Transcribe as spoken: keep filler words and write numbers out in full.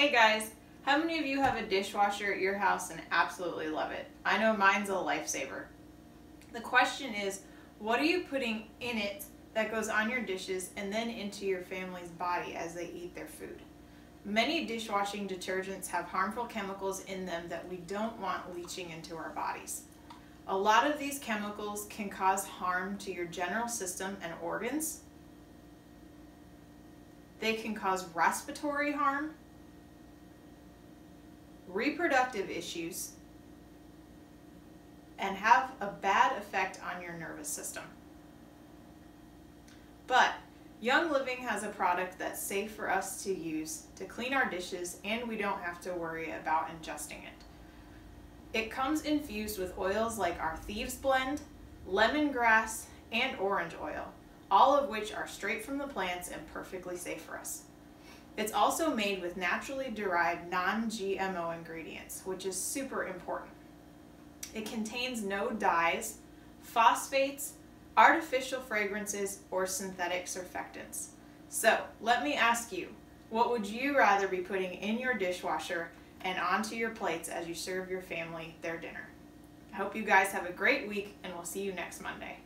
Hey guys, how many of you have a dishwasher at your house and absolutely love it? I know mine's a lifesaver. The question is, what are you putting in it that goes on your dishes and then into your family's body as they eat their food? Many dishwashing detergents have harmful chemicals in them that we don't want leaching into our bodies. A lot of these chemicals can cause harm to your general system and organs. They can cause respiratory harm, reproductive issues, and have a bad effect on your nervous system. But Young Living has a product that's safe for us to use to clean our dishes, and we don't have to worry about ingesting it. It comes infused with oils like our Thieves Blend, lemongrass, and orange oil, all of which are straight from the plants and perfectly safe for us. It's also made with naturally derived non G M O ingredients, which is super important. It contains no dyes, phosphates, artificial fragrances, or synthetic surfactants. So let me ask you, what would you rather be putting in your dishwasher and onto your plates as you serve your family their dinner? I hope you guys have a great week, and we'll see you next Monday.